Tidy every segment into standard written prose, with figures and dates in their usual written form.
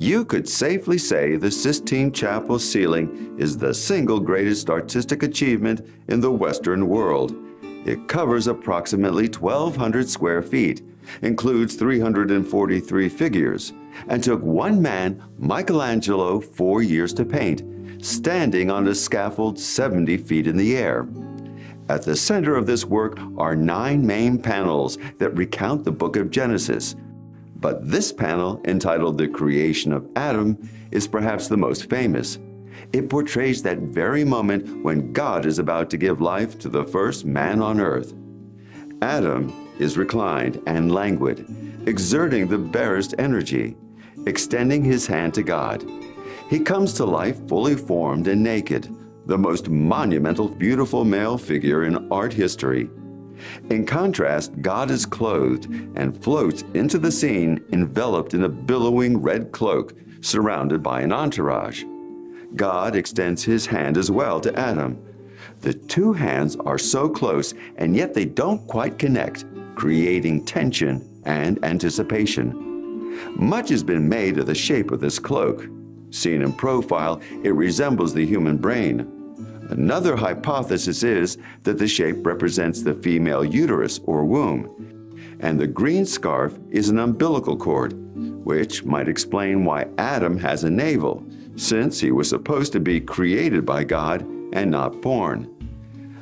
you could safely say the Sistine Chapel ceiling is the single greatest artistic achievement in the Western world. It covers approximately 1,200 square feet, includes 343 figures, and took one man, Michelangelo, 4 years to paint, standing on a scaffold 70 feet in the air. At the center of this work are 9 main panels that recount the Book of Genesis. But this panel, entitled The Creation of Adam, is perhaps the most famous. It portrays that very moment when God is about to give life to the first man on earth. Adam is reclined and languid, exerting the barest energy, extending his hand to God. He comes to life fully formed and naked, the most monumental, beautiful male figure in art history. In contrast, God is clothed and floats into the scene enveloped in a billowing red cloak, surrounded by an entourage. God extends his hand as well to Adam. The two hands are so close, and yet they don't quite connect, creating tension and anticipation. Much has been made of the shape of this cloak. Seen in profile, it resembles the human brain. Another hypothesis is that the shape represents the female uterus or womb, and the green scarf is an umbilical cord, which might explain why Adam has a navel, since he was supposed to be created by God and not born.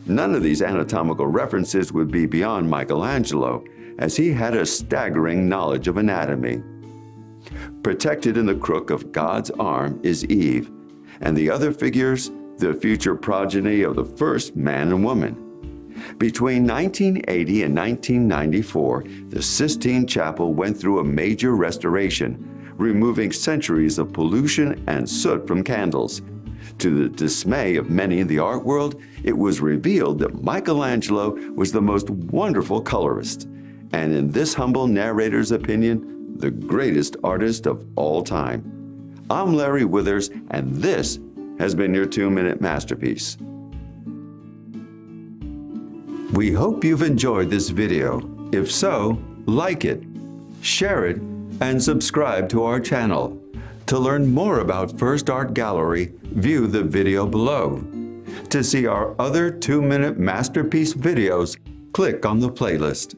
None of these anatomical references would be beyond Michelangelo, as he had a staggering knowledge of anatomy. Protected in the crook of God's arm is Eve, and the other figures, the future progeny of the first man and woman. Between 1980 and 1994, the Sistine Chapel went through a major restoration, removing centuries of pollution and soot from candles. To the dismay of many in the art world, it was revealed that Michelangelo was the most wonderful colorist, and in this humble narrator's opinion, the greatest artist of all time. I'm Larry Withers, and this has been your 2-Minute Masterpiece. We hope you've enjoyed this video. If so, like it, share it, and subscribe to our channel. To learn more about First Art Gallery, view the video below. To see our other 2-Minute Masterpiece videos, click on the playlist.